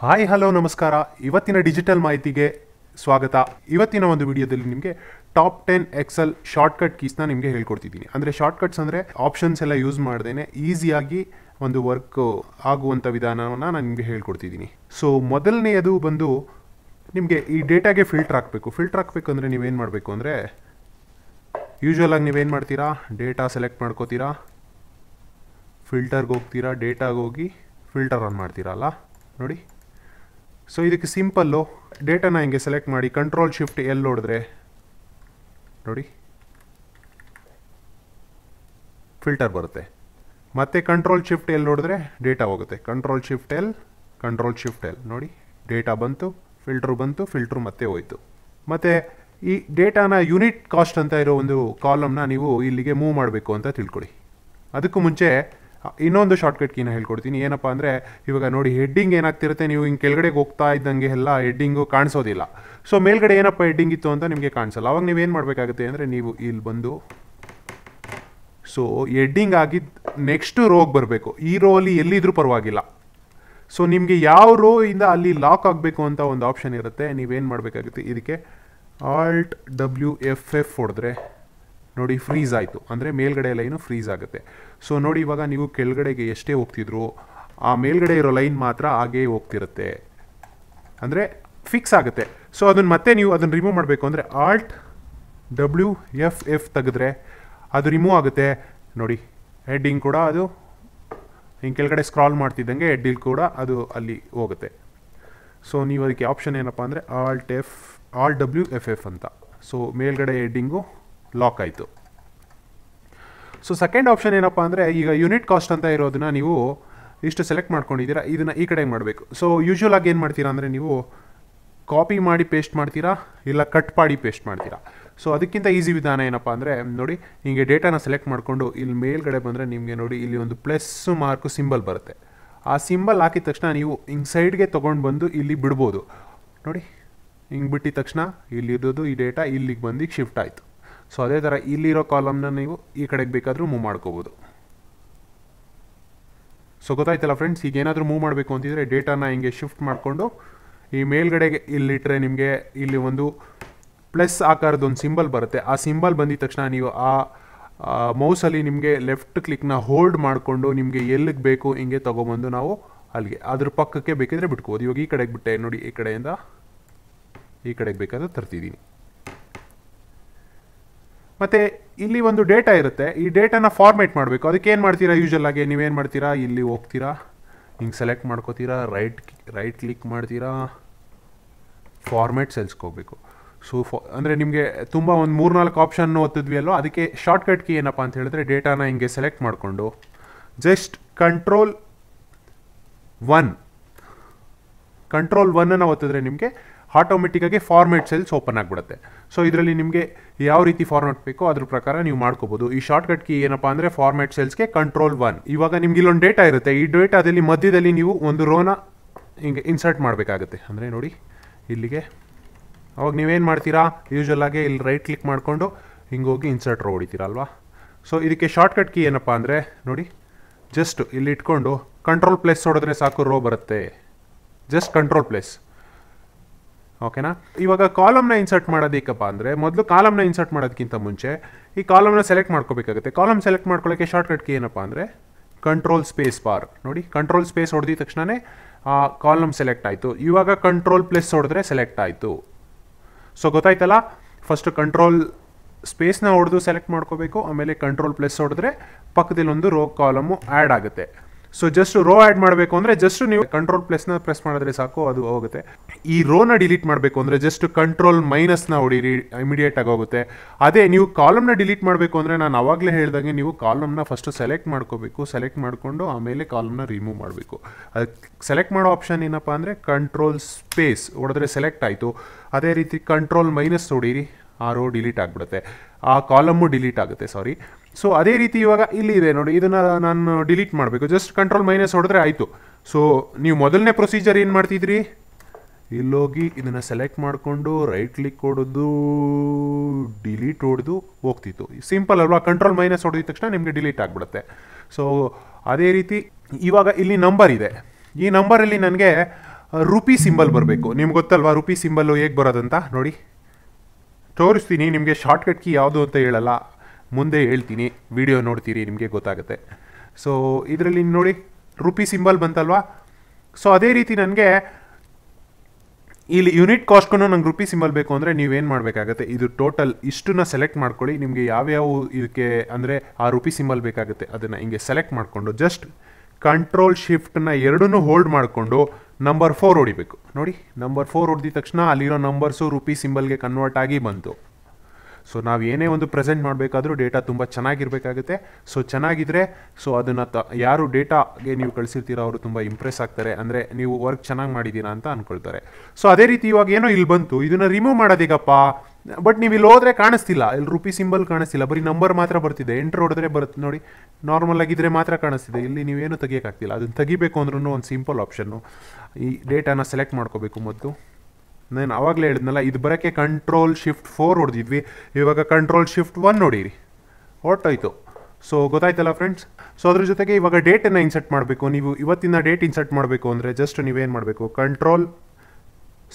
हाय hello नमस्कार इवत्तिन digital माहितिगे स्वागत। इवत्तिन ओंदु विडियोदल्लि निमगे टॉप 10 एक्सेल शार्टकट कीज़ ना निमगे हेळिकोड्तिद्दीनि। अंद्रे शार्टकट्स अंद्रे ऑप्शन्स एल्ल यूज़ माडदेने ईज़ियागि ओंदु वर्क आगुवंत विधानवन्न नानु निमगे हेळिकोड्तिद्दीनि। सो मोदलनेयदु बंदु निमगे ई डेटागे फिल्टर हाकबेकु। फिल्टर हाकबेकु अंद्रे नीवु एनु माडबेकु अंद्रे यूजुअल आगि नीवु एनु माड्तीरा, डेटा सेलेक्ट माड्कोतीरा, फिल्टर गे होग्तीरा, डेटा गे होगि फिल्टर आन माड्तीरल्ल नोडि। सो इदक्के सिंपल्लु डेटाना हिंगे सेलेक्ट माडि कंट्रोल शिफ्ट एल ओडिद्रे नोडि फिल्टर बरुत्ते। मत्ते कंट्रोल शिफ्ट एल ओडिद्रे डेटा होगुत्ते। कंट्रोल शिफ्ट एल नोडि डेटा ಬಂತು ಫಿಲ್ಟರ್ ಮತ್ತೆ ಹೋಯಿತು। ಮತ್ತೆ ಈ ಡೇಟಾನ ಯೂನಿಟ್ ಕಾಸ್ಟ್ ಅಂತ ಇರೋ ಒಂದು ಕಾಲಮ್ನ ನೀವು ಇಲ್ಲಿಗೆ ಮೂವ್ ಮಾಡಬೇಕು ಅಂತ ತಿಳ್ಕೊಳ್ಳಿ। ಅದಕ್ಕೂ ಮುಂಚೆ ಇನ್ನೊಂದು ಶಾರ್ಟ್ಕಟ್ ಕೀನ ಹೇಳ್ಕೊಡ್ತೀನಿ। ಏನಪ್ಪಾ ಅಂದ್ರೆ ಇವಾಗ ನೋಡಿ ಹೆಡ್ಡಿಂಗ್ ಏನಾಗ್ತಿರುತ್ತೆ, ನೀವು ಹಿಂಗೆ ಕೆಳಗಡೆ ಹೋಗ್ತಾ ಇದ್ದಂಗೆ ಎಲ್ಲ ಹೆಡ್ಡಿಂಗು ಕಾಣಿಸೋದಿಲ್ಲ। ಸೊ ಮೇಲ್ಗಡೆ ಏನಪ್ಪ ಹೆಡ್ಡಿಂಗ್ ಇತ್ತು ಅಂತ ನಿಮಗೆ ಕಾಣಿಸಲ್ಲ। ಅವಾಗ ನೀವೇನು ಮಾಡಬೇಕಾಗುತ್ತೆ ಅಂದರೆ ನೀವು ಇಲ್ಲಿ ಬಂದು ಸೊ ಹೆಡ್ಡಿಂಗ್ ಆಗಿದ್ದು ನೆಕ್ಸ್ಟ್ ರೋಗೆ ಬರಬೇಕು। ಈ ರೋಲಿ ಎಲ್ಲಿದ್ರೂ ಪರವಾಗಿಲ್ಲ। ಸೊ ನಿಮಗೆ ಯಾವ ರೋ ಇಂದ ಅಲ್ಲಿ ಲಾಕ್ ಆಗಬೇಕು ಅಂತ ಒಂದು ಆಪ್ಷನ್ ಇರುತ್ತೆ। ನೀವೇನು ಮಾಡಬೇಕಾಗುತ್ತೆ, ಇದಕ್ಕೆ ಆಲ್ಟ್ WFF ಹೊಡೆದ್ರೆ ನೋಡಿ ಫ್ರೀಸ್ ಆಯಿತು, ಅಂದರೆ ಮೇಲ್ಗಡೆ ಲೈನು ಫ್ರೀಸ್ ಆಗುತ್ತೆ। ಸೊ ನೋಡಿ ಇವಾಗ ನೀವು ಕೆಳಗಡೆಗೆ ಎಷ್ಟೇ ಹೋಗ್ತಿದ್ರು ಆ ಮೇಲ್ಗಡೆ ಇರೋ ಲೈನ್ ಮಾತ್ರ ಹಾಗೇ ಹೋಗ್ತಿರುತ್ತೆ, ಅಂದರೆ ಫಿಕ್ಸ್ ಆಗುತ್ತೆ। ಸೊ ಅದನ್ನು ಮತ್ತೆ ನೀವು ಅದನ್ನು ರಿಮೂವ್ ಮಾಡಬೇಕು ಅಂದರೆ ಆಲ್ಟ್ WFF ತೆಗೆದ್ರೆ ಅದು ರಿಮೂವ್ ಆಗುತ್ತೆ। ನೋಡಿ ಹೆಡ್ಡಿಂಗ್ ಕೂಡ ಅದು ಹಿಂಗೆ ಕೆಳಗಡೆ ಸ್ಕ್ರಾಲ್ ಮಾಡ್ತಿದ್ದಂಗೆ ಹೆಡ್ಡಿಂಗ್ ಕೂಡ ಅದು ಅಲ್ಲಿ ಹೋಗುತ್ತೆ। ಸೊ ನೀವು ಅದಕ್ಕೆ ಆಪ್ಷನ್ ಏನಪ್ಪ ಅಂದರೆ ಆಲ್ಟ್ WFF ಅಂತ। ಸೊ ಮೇಲ್ಗಡೆ ಹೆಡ್ಡಿಂಗು ಲಾಕ್ ಆಯಿತು। ಸೊ ಸೆಕೆಂಡ್ ಆಪ್ಷನ್ ಏನಪ್ಪ ಅಂದರೆ ಈಗ ಯೂನಿಟ್ ಕಾಸ್ಟ್ ಅಂತ ಇರೋದನ್ನ ನೀವು ಇಷ್ಟು ಸೆಲೆಕ್ಟ್ ಮಾಡ್ಕೊಂಡಿದ್ದೀರಾ, ಇದನ್ನು ಈ ಕಡೆಗೆ ಮಾಡಬೇಕು। ಸೊ ಯೂಶ್ವಲ್ ಆಗಿ ಏನು ಮಾಡ್ತೀರಾ ಅಂದರೆ ನೀವು ಕಾಪಿ ಮಾಡಿ ಪೇಸ್ಟ್ ಮಾಡ್ತೀರಾ, ಇಲ್ಲ ಕಟ್ ಮಾಡಿ ಪೇಸ್ಟ್ ಮಾಡ್ತೀರಾ। ಸೊ ಅದಕ್ಕಿಂತ ಈಸಿ ವಿಧಾನ ಏನಪ್ಪ ಅಂದರೆ ನೋಡಿ ಹೀಗೆ ಡೇಟಾನ ಸೆಲೆಕ್ಟ್ ಮಾಡಿಕೊಂಡು ಇಲ್ಲಿ ಮೇಲ್ಗಡೆ ಬಂದರೆ ನಿಮಗೆ ನೋಡಿ ಇಲ್ಲಿ ಒಂದು ಪ್ಲಸ್ ಮಾರ್ಕು ಸಿಂಬಲ್ ಬರುತ್ತೆ। ಆ ಸಿಂಬಲ್ ಹಾಕಿದ ತಕ್ಷಣ ನೀವು ಹಿಂಗೆ ಸೈಡ್ಗೆ ತೊಗೊಂಡು ಬಂದು ಇಲ್ಲಿ ಬಿಡ್ಬೋದು ನೋಡಿ। ಹಿಂಗೆ ಬಿಟ್ಟಿದ ತಕ್ಷಣ ಇಲ್ಲಿರೋದು ಈ ಡೇಟಾ ಇಲ್ಲಿಗೆ ಬಂದು ಶಿಫ್ಟ್ ಆಯಿತು। ಸೊ ಅದೇ ಥರ ಇಲ್ಲಿರೋ ಕಾಲಮ್ನ ನೀವು ಈ ಕಡೆಗೆ ಬೇಕಾದರೂ ಮೂವ್ ಮಾಡ್ಕೋಬೋದು। ಸೊ ಗೊತ್ತಾಯ್ತಲ್ಲ ಫ್ರೆಂಡ್ಸ್, ಈಗ ಏನಾದರೂ ಮೂವ್ ಮಾಡಬೇಕು ಅಂತಿದ್ರೆ ಡೇಟಾನ ಹಿಂಗೆ ಶಿಫ್ಟ್ ಮಾಡಿಕೊಂಡು ಈ ಮೇಲ್ಗಡೆಗೆ ಇಲ್ಲಿಟ್ಟರೆ ನಿಮಗೆ ಇಲ್ಲಿ ಒಂದು ಪ್ಲಸ್ ಆಕಾರದೊಂದು ಸಿಂಬಲ್ ಬರುತ್ತೆ। ಆ ಸಿಂಬಲ್ ಬಂದಿದ ತಕ್ಷಣ ನೀವು ಆ ಮೌಸಲ್ಲಿ ನಿಮಗೆ ಲೆಫ್ಟ್ ಕ್ಲಿಕ್ನ ಹೋಲ್ಡ್ ಮಾಡಿಕೊಂಡು ನಿಮಗೆ ಎಲ್ಲಿಗೆ ಬೇಕು ಹಿಂಗೆ ತೊಗೊಬಂದು ನಾವು ಅಲ್ಲಿಗೆ ಅದ್ರ ಪಕ್ಕಕ್ಕೆ ಬೇಕಿದ್ರೆ ಬಿಟ್ಕೋಬೋದು। ಇವಾಗ ಈ ಕಡೆಗೆ ಬಿಟ್ಟೆ ನೋಡಿ, ಈ ಕಡೆಯಿಂದ ಈ ಕಡೆಗೆ ಬೇಕಾದರೂ ತರ್ತಿದ್ದೀನಿ। ಮತ್ತು ಇಲ್ಲಿ ಒಂದು ಡೇಟಾ ಇರುತ್ತೆ, ಈ ಡೇಟಾನ ಫಾರ್ಮೇಟ್ ಮಾಡಬೇಕು। ಅದಕ್ಕೆ ಏನು ಮಾಡ್ತೀರಾ, ಯೂಶುವಲ್ ಆಗಿ ನೀವೇನು ಮಾಡ್ತೀರಾ ಇಲ್ಲಿ ಹೋಗ್ತೀರಾ, ಹಿಂಗೆ ಸೆಲೆಕ್ಟ್ ಮಾಡ್ಕೋತೀರಾ, ರೈಟ್ ಕ್ಲಿಕ್ ಮಾಡ್ತೀರಾ, ಫಾರ್ಮೇಟ್ ಸೆಲ್ಸ್ಗೆ ಹೋಗಬೇಕು। ಸೊ ಅಂದರೆ ನಿಮಗೆ ತುಂಬ ಒಂದು 3-4 ಆಪ್ಷನ್ ಓದ್ತಿದ್ವಿ ಅಲ್ವ, ಅದಕ್ಕೆ ಶಾರ್ಟ್ಕಟ್ ಕೀ ಏನಪ್ಪ ಅಂತ ಹೇಳಿದ್ರೆ ಡೇಟಾನ ಹಿಂಗೆ ಸೆಲೆಕ್ಟ್ ಮಾಡಿಕೊಂಡು ಜಸ್ಟ್ ಕಂಟ್ರೋಲ್ 1 ಓದಿದ್ರೆ ನಿಮಗೆ ಆಟೋಮೆಟಿಕ್ಕಾಗಿ ಫಾರ್ಮೇಟ್ ಸೆಲ್ಸ್ ಓಪನ್ ಆಗಿಬಿಡುತ್ತೆ। ಸೊ ಇದರಲ್ಲಿ ನಿಮಗೆ ಯಾವ ರೀತಿ ಫಾರ್ಮೇಟ್ ಬೇಕೋ ಅದ್ರ ಪ್ರಕಾರ ನೀವು ಮಾಡ್ಕೋಬೋದು। ಈ ಶಾರ್ಟ್ಕಟ್ ಕೀ ಏನಪ್ಪ ಅಂದರೆ ಫಾರ್ಮೇಟ್ ಸೆಲ್ಸ್ಗೆ ಕಂಟ್ರೋಲ್ 1। ಇವಾಗ ನಿಮ್ಗೆ ಇಲ್ಲೊಂದು ಡೇಟಾ ಇರುತ್ತೆ, ಈ ಡೇಟಾದಲ್ಲಿ ಮಧ್ಯದಲ್ಲಿ ನೀವು ಒಂದು ರೋನ ಹಿಂಗೆ ಇನ್ಸರ್ಟ್ ಮಾಡಬೇಕಾಗುತ್ತೆ। ಅಂದರೆ ನೋಡಿ ಇಲ್ಲಿಗೆ ಅವಾಗ ನೀವೇನು ಮಾಡ್ತೀರಾ, ಯೂಶುವಲ್ ಆಗಿ ಇಲ್ಲಿ ರೈಟ್ ಕ್ಲಿಕ್ ಮಾಡಿಕೊಂಡು ಹಿಂಗೆ ಹೋಗಿ ಇನ್ಸರ್ಟ್ ರೋ ಹೊಡಿತೀರಲ್ವಾ। ಸೊ ಇದಕ್ಕೆ ಶಾರ್ಟ್ಕಟ್ ಕೀ ಏನಪ್ಪ ಅಂದರೆ ನೋಡಿ ಜಸ್ಟ್ ಇಲ್ಲಿ ಇಟ್ಕೊಂಡು ಕಂಟ್ರೋಲ್+ ಹೊಡೆದ್ರೆ ಸಾಕು ರೋ ಬರುತ್ತೆ, ಜಸ್ಟ್ ಕಂಟ್ರೋಲ್+। ಓಕೆನಾ, ಇವಾಗ ಕಾಲಮ್ನ ಇನ್ಸರ್ಟ್ ಮಾಡೋದಕ್ಕಪ್ಪ ಅಂದರೆ ಮೊದಲು ಕಾಲಮ್ನ ಇನ್ಸರ್ಟ್ ಮಾಡೋದಕ್ಕಿಂತ ಮುಂಚೆ ಈ ಕಾಲಮ್ನ ಸೆಲೆಕ್ಟ್ ಮಾಡ್ಕೋಬೇಕಾಗುತ್ತೆ। ಕಾಲಮ್ ಸೆಲೆಕ್ಟ್ ಮಾಡ್ಕೊಳ್ಳೋಕ್ಕೆ ಶಾರ್ಟ್ಕಟ್ ಕೀ ಏನಪ್ಪ ಅಂದರೆ ಕಂಟ್ರೋಲ್ ಸ್ಪೇಸ್ ಬಾರ್ ನೋಡಿ ಕಂಟ್ರೋಲ್+ ಹೊಡೆದಿದ ತಕ್ಷಣವೇ ಆ ಕಾಲಮ್ ಸೆಲೆಕ್ಟ್ ಆಯಿತು। ಇವಾಗ ಕಂಟ್ರೋಲ್+ ಹೊಡೆದ್ರೆ ಸೆಲೆಕ್ಟ್ ಆಯಿತು। ಸೊ ಗೊತ್ತಾಯ್ತಲ್ಲ, ಫಸ್ಟು ಕಂಟ್ರೋಲ್ ಸ್ಪೇಸ್ನ ಹೊಡೆದು ಸೆಲೆಕ್ಟ್ ಮಾಡ್ಕೋಬೇಕು, ಆಮೇಲೆ ಕಂಟ್ರೋಲ್+ ಹೊಡೆದ್ರೆ ಪಕ್ಕದಲ್ಲಿ ಒಂದು ರೋ ಕಾಲಮು ಆ್ಯಡ್ ಆಗುತ್ತೆ। ಸೊ ಜಸ್ಟ್ ರೋ ಆ್ಯಡ್ ಮಾಡಬೇಕು ಅಂದರೆ ಜಸ್ಟ್ ನೀವು ಕಂಟ್ರೋಲ್+ನ ಪ್ರೆಸ್ ಮಾಡಿದ್ರೆ ಸಾಕು ಅದು ಹೋಗುತ್ತೆ। ಈ ರೋನ ಡಿಲೀಟ್ ಮಾಡಬೇಕು ಅಂದರೆ ಜಸ್ಟ್ ಕಂಟ್ರೋಲ್-ನ ಹೊಡೀರಿ, ಇಮಿಡಿಯೇಟಾಗಿ ಹೋಗುತ್ತೆ। ಅದೇ ನೀವು ಕಾಲಮ್ನ ಡಿಲೀಟ್ ಮಾಡಬೇಕು ಅಂದರೆ ನಾನು ಆವಾಗಲೇ ಹೇಳ್ದಂಗೆ ನೀವು ಕಾಲಮ್ನ ಫಸ್ಟು ಸೆಲೆಕ್ಟ್ ಮಾಡ್ಕೋಬೇಕು, ಸೆಲೆಕ್ಟ್ ಮಾಡಿಕೊಂಡು ಆಮೇಲೆ ಕಾಲಮ್ನ ರಿಮೂವ್ ಮಾಡಬೇಕು। ಅದಕ್ಕೆ ಸೆಲೆಕ್ಟ್ ಮಾಡೋ ಆಪ್ಷನ್ ಏನಪ್ಪ ಅಂದರೆ ಕಂಟ್ರೋಲ್ ಸ್ಪೇಸ್ ಹೊಡೆದ್ರೆ ಸೆಲೆಕ್ಟ್ ಆಯಿತು, ಅದೇ ರೀತಿ ಕಂಟ್ರೋಲ್-- ಹೊಡೀರಿ, ಆ ರೋ ಡಿಲೀಟ್ ಆಗಿಬಿಡುತ್ತೆ, ಆ ಕಾಲಮ್ಮು ಡಿಲೀಟ್ ಆಗುತ್ತೆ ಸಾರಿ। ಸೊ ಅದೇ ರೀತಿ ಇವಾಗ ಇಲ್ಲಿ ಇದೆ ನೋಡಿ, ಇದನ್ನು ನಾನು ಡಿಲೀಟ್ ಮಾಡಬೇಕು, ಜಸ್ಟ್ ಕಂಟ್ರೋಲ್- ಹೊಡೆದ್ರೆ ಆಯಿತು। ಸೊ ನೀವು ಮೊದಲನೇ ಪ್ರೊಸೀಜರ್ ಏನು ಮಾಡ್ತಿದ್ರಿ, ಇಲ್ಲೋಗಿ ಇದನ್ನು ಸೆಲೆಕ್ಟ್ ಮಾಡಿಕೊಂಡು ರೈಟ್ ಕ್ಲಿಕ್ ಹೊಡೆದು ಡಿಲೀಟ್ ಹೊಡೆದು ಹೋಗ್ತಿತ್ತು, ಸಿಂಪಲ್ ಅಲ್ವಾ। ಕಂಟ್ರೋಲ್- ಹೊಡೆದಿದ ತಕ್ಷಣ ನಿಮಗೆ ಡಿಲೀಟ್ ಆಗಿಬಿಡುತ್ತೆ। ಸೊ ಅದೇ ರೀತಿ ಇವಾಗ ಇಲ್ಲಿ ನಂಬರ್ ಇದೆ, ಈ ನಂಬರಲ್ಲಿ ನನಗೆ रूपी सिंबल बरबेको निम्गे गोत्तल्वा रूपी सिंबल हेगे बरोदंत नोडी तोरिस्तीनि निम्गे शार्टकट की यावुदु अंत हेळल्ल मुंदे हेळ्तीनि वीडियो नोड्तीरि निम्गे गोत्तागुत्ते। सो इदरल्लि नोडी रूपी सिंबल बंतल्वा सो अदे रीति ननगे इल्लि यूनिट कास्टकू नंगे रूपी सिंबल बेकु अंद्रे नीवु एनु माडबेकागुत्ते इदु टोटल इष्टन्न सेलेक्ट माड्ಕೊಳ್ಳಿ निम्गे याव याव इदक्के अंद्रे आ रूपी सिंबल बेकागुत्ते अदन्न हिंगे सेलेक्ट माड्कोंडु जस्ट कंट्रोल शिफ्ट ना एरडूनू होल्ड माड्कोंडु नंबर 4 ಹೊಡಿಬೇಕು ನೋಡಿ। ನಂಬರ್ 4 ಹೊಡೆದ ತಕ್ಷಣ ಅಲ್ಲಿರೋ ನಂಬರ್ಸ್ ರೂಪಿ ಸಿಂಬಲ್ ಗೆ ಕನ್ವರ್ಟ್ ಆಗಿ ಬಂತು। ಸೋ ನಾವು ಏನೇ ಒಂದು ಪ್ರೆಸೆಂಟ್ ಮಾಡಬೇಕಾದರೂ ಡೇಟಾ ತುಂಬಾ ಚೆನ್ನಾಗಿರಬೇಕಾಗುತ್ತೆ। ಸೋ ಚೆನ್ನಾಗಿದ್ರೆ ಸೋ ಅದನ್ನ ಯಾರು ಡೇಟಾ ಗೆ ನೀವು ಕಳಿಸಿರ್ತೀರಾ ಅವರು ತುಂಬಾ ಇಂಪ್ರೆಸ್ ಆಗ್ತಾರೆ, ಅಂದ್ರೆ ನೀವು ವರ್ಕ್ ಚೆನ್ನಾಗಿ ಮಾಡಿದೀರಾ ಅಂತ ಅನ್ಕೊಳ್ತಾರೆ। ಸೋ ಅದೇ ರೀತಿ ಇವಾಗ ಏನೋ ಇಲ್ಲಿ ಬಂತು, ಇದನ್ನ ರಿಮೂವ್ ಮಾಡೋದಿಗಪ್ಪ, ಬಟ್ ನೀವು ಇಲ್ಲಿ ಹೋದ್ರೆ ಕಾಣಿಸ್ತಿಲ್ಲ, ಇಲ್ಲಿ ರೂಪಿ ಸಿಂಬಲ್ ಕಾಣಿಸ್ತಿಲ್ಲ, ಬರೀ ನಂಬರ್ ಮಾತ್ರ ಬರ್ತಿದೆ। ಎಂಟರ್ ಹೊಡೆದ್ರೆ ಬರುತ್ತೆ ನೋಡಿ, ನಾರ್ಮಲ್ ಆಗಿದ್ರೆ ಮಾತ್ರ ಕಾಣಿಸ್ತಿದೆ, ಇಲ್ಲಿ ನೀವೇನು ತೆಗಿಯೋಕ್ಕಾಗ್ತಿಲ್ಲ। ಅದನ್ನ ತೆಗಿಬೇಕು ಅಂದ್ರೂ ಒಂದು ಸಿಂಪಲ್ ಆಪ್ಷನ್ನು, ಈ ಡೇಟಾನ ಸೆಲೆಕ್ಟ್ ಮಾಡ್ಕೋಬೇಕು ಮೊದಲು। ನಾನು ಆವಾಗಲೇ ಹೇಳಿದ್ನಲ್ಲ, ಇದು ಬರೋಕ್ಕೆ ಕಂಟ್ರೋಲ್ ಶಿಫ್ಟ್ 4 ಹೊಡೆದಿದ್ವಿ, ಇವಾಗ ಕಂಟ್ರೋಲ್ ಶಿಫ್ಟ್ 1 ನೋಡಿರಿ, ಹೊರಟೋಯ್ತು। ಸೊ ಗೊತ್ತಾಯ್ತಲ್ಲ ಫ್ರೆಂಡ್ಸ್। ಸೊ ಅದ್ರ ಜೊತೆಗೆ ಇವಾಗ ಡೇಟನ್ನು ಇನ್ಸರ್ಟ್ ಮಾಡಬೇಕು, ನೀವು ಇವತ್ತಿನ ಡೇಟ್ ಇನ್ಸರ್ಟ್ ಮಾಡಬೇಕು ಅಂದರೆ ಜಸ್ಟ್ ನೀವೇನು ಮಾಡಬೇಕು, ಕಂಟ್ರೋಲ್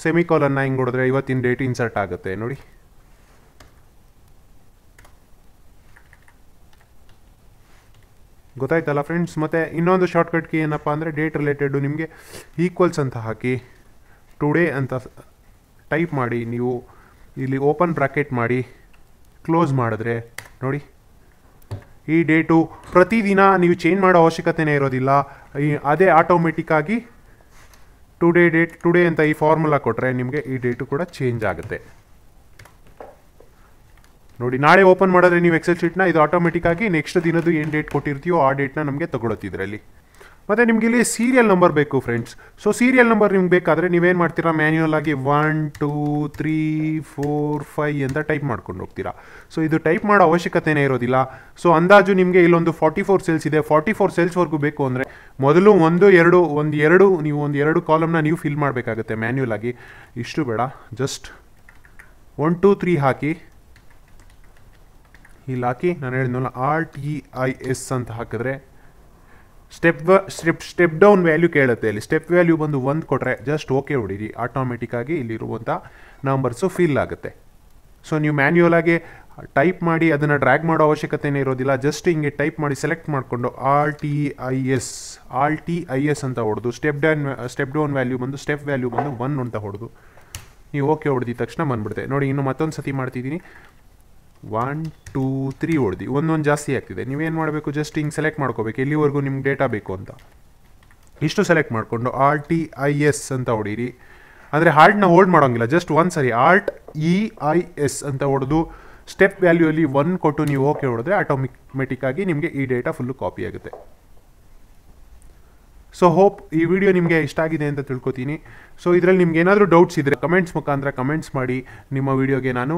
ಸೆಮಿಕೋಲನ್ನ ಹಿಂಗೆ ಹೊಡೆದ್ರೆ ಇವತ್ತಿನ ಡೇಟ್ ಇನ್ಸರ್ಟ್ ಆಗುತ್ತೆ ನೋಡಿ। ಗೊತ್ತಾಯ್ತಲ್ಲ ಫ್ರೆಂಡ್ಸ್। ಮತ್ತು ಇನ್ನೊಂದು ಶಾರ್ಟ್ಕಟ್ ಕೀ ಏನಪ್ಪ ಅಂದರೆ ಡೇಟ್ ರಿಲೇಟೆಡು ನಿಮಗೆ ಈಕ್ವಲ್ಸ್ ಅಂತ ಹಾಕಿ ಟುಡೇ ಅಂತ ಟೈಪ್ ಮಾಡಿ ನೀವು ಇಲ್ಲಿ ಓಪನ್ ಬ್ರಾಕೆಟ್ ಮಾಡಿ ಕ್ಲೋಸ್ ಮಾಡಿದ್ರೆ ನೋಡಿ, ಈ ಡೇಟು ಪ್ರತಿದಿನ ನೀವು ಚೇಂಜ್ ಮಾಡೋ ಅವಶ್ಯಕತೆನೇ ಇರೋದಿಲ್ಲ, ಅದೇ ಆಟೋಮೆಟಿಕ್ಕಾಗಿ ಟುಡೇ ಡೇಟ್ ಟುಡೇ ಅಂತ ಈ ಫಾರ್ಮುಲಾ ಕೊಟ್ಟರೆ ನಿಮಗೆ ಈ ಡೇಟು ಕೂಡ ಚೇಂಜ್ ಆಗುತ್ತೆ ನೋಡಿ। ನಾಳೆ ಓಪನ್ ಮಾಡಿದ್ರೆ ನೀವು ಎಕ್ಸೆಲ್ ಶೀಟ್ನ ಇದು ಆಟೋಮೆಟಿಕ್ಕಾಗಿ ನೆಕ್ಸ್ಟ್ ದಿನದ್ದು ಏನು ಡೇಟ್ ಕೊಟ್ಟಿರ್ತೀಯೋ ಆ ಡೇಟ್ನ ನಮಗೆ ತೊಗೊಳುತ್ತೆ ಇದರಲ್ಲಿ। ಮತ್ತು ನಿಮಗೆ ಇಲ್ಲಿ ಸೀರಿಯಲ್ ನಂಬರ್ ಬೇಕು ಫ್ರೆಂಡ್ಸ್। ಸೊ ಸೀರಿಯಲ್ ನಂಬರ್ ನಿಮ್ಗೆ ಬೇಕಾದರೆ ನೀವೇನು ಮಾಡ್ತೀರಾ, ಮ್ಯಾನ್ಯುವಲ್ ಆಗಿ 1 2 3 4 5 ಅಂತ ಟೈಪ್ ಮಾಡ್ಕೊಂಡು ಹೋಗ್ತೀರಾ। ಸೊ ಇದು ಟೈಪ್ ಮಾಡೋ ಅವಶ್ಯಕತೆನೇ ಇರೋದಿಲ್ಲ। ಸೊ ಅಂದಾಜು ನಿಮಗೆ ಇಲ್ಲೊಂದು 44 ಸೆಲ್ಸ್ ಇದೆ, 44 ಸೆಲ್ಸ್ವರೆಗೂ ಬೇಕು ಅಂದರೆ ಮೊದಲು ಒಂದು ಎರಡು ಕಾಲಮ್ನ ನೀವು ಫಿಲ್ ಮಾಡಬೇಕಾಗುತ್ತೆ ಮ್ಯಾನ್ಯುವಲ್ ಆಗಿ, ಇಷ್ಟು ಬೇಡ, ಜಸ್ಟ್ 1 2 3 ಹಾಕಿ ಇಲ್ಲಿ ಹಾಕಿ, ನಾನು ಹೇಳಿದ್ನಲ್ಲ RTIS ಅಂತ ಹಾಕಿದ್ರೆ ಸ್ಟೆಪ್ ಡೌನ್ ವ್ಯಾಲ್ಯೂ ಕೇಳುತ್ತೆ, ಇಲ್ಲಿ ಸ್ಟೆಪ್ ವ್ಯಾಲ್ಯೂ ಬಂದು 1 ಕೊಟ್ಟರೆ ಜಸ್ಟ್ ಓಕೆ ಹೊಡೀರಿ, ಆಟೋಮೆಟಿಕ್ಕಾಗಿ ಇಲ್ಲಿರುವಂಥ ನಂಬರ್ಸು ಫಿಲ್ ಆಗುತ್ತೆ। ಸೊ ನೀವು ಮ್ಯಾನ್ಯುವಲ್ ಆಗಿ ಟೈಪ್ ಮಾಡಿ ಅದನ್ನು ಡ್ರ್ಯಾಗ್ ಮಾಡೋ ಅವಶ್ಯಕತೆನೇ ಇರೋದಿಲ್ಲ, ಜಸ್ಟ್ ಹಿಂಗೆ ಟೈಪ್ ಮಾಡಿ ಸೆಲೆಕ್ಟ್ ಮಾಡಿಕೊಂಡು RTIS ಅಂತ ಹೊಡೆದು ಸ್ಟೆಪ್ ಡೌನ್ ವ್ಯಾಲ್ಯೂ ಬಂದು ಸ್ಟೆಪ್ ವ್ಯಾಲ್ಯೂ ಬಂದು 1 ಅಂತ ಹೊಡೆದು ನೀವು ಓಕೆ ಹೊಡೆದಿದ ತಕ್ಷಣ ಬಂದ್ಬಿಡುತ್ತೆ ನೋಡಿ। ಇನ್ನು ಮತ್ತೊಂದು ಸತಿ ಮಾಡ್ತಿದ್ದೀನಿ, 1 2 3 ಹೊಡೆದು ಒಂದೊಂದು ಜಾಸ್ತಿ ಆಗ್ತಿದೆ, ನೀವೇನು ಮಾಡಬೇಕು ಜಸ್ಟ್ ಹಿಂಗೆ ಸೆಲೆಕ್ಟ್ ಮಾಡ್ಕೋಬೇಕು ಎಲ್ಲಿವರೆಗೂ ನಿಮ್ಗೆ ಡೇಟಾ ಬೇಕು ಅಂತ, ಇಷ್ಟು ಸೆಲೆಕ್ಟ್ ಮಾಡಿಕೊಂಡು RTIS ಅಂತ ಹೊಡೀರಿ, ಅಂದರೆ ಹಾರ್ಟ್ನ ಹೋಲ್ಡ್ ಮಾಡೋಂಗಿಲ್ಲ, ಜಸ್ಟ್ ಒಂದು ಸರಿ RTIS ಅಂತ ಹೊಡೆದು ಸ್ಟೆಪ್ ವ್ಯಾಲ್ಯೂಯಲ್ಲಿ 1 ಕೊಟ್ಟು ನೀವು ಓಕೆ ಹೊಡೆದ್ರೆ ಆಟೋಮೆಟಿಕ್ಕಾಗಿ ನಿಮಗೆ ಈ ಡೇಟಾ ಫುಲ್ಲು ಕಾಪಿ ಆಗುತ್ತೆ। ಸೊ ಹೋಪ್ ಈ ವಿಡಿಯೋ ನಿಮಗೆ ಇಷ್ಟ ಆಗಿದೆ ಅಂತ ತಿಳ್ಕೊತೀನಿ। ಸೊ ಇದರಲ್ಲಿ ನಿಮ್ಗೆ ಏನಾದರೂ ಡೌಟ್ಸ್ ಇದ್ದರೆ ಕಮೆಂಟ್ಸ್ ಮುಖಾಂತರ ಕಮೆಂಟ್ಸ್ ಮಾಡಿ, ನಿಮ್ಮ ವಿಡಿಯೋಗೆ ನಾನು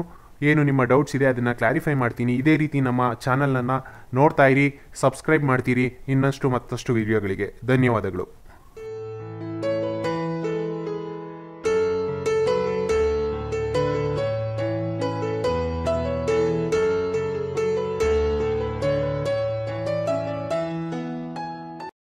ಏನು ನಿಮ್ಮ ಡೌಟ್ಸ್ ಇದೆ ಅದನ್ನು ಕ್ಲಾರಿಫೈ ಮಾಡ್ತೀನಿ। ಇದೇ ರೀತಿ ನಮ್ಮ ಚಾನಲನ್ನು ನೋಡ್ತಾ ಇರಿ, ಸಬ್ಸ್ಕ್ರೈಬ್ ಮಾಡ್ತೀರಿ ಇನ್ನಷ್ಟು ಮತ್ತಷ್ಟು ವಿಡಿಯೋಗಳಿಗೆ। ಧನ್ಯವಾದಗಳು.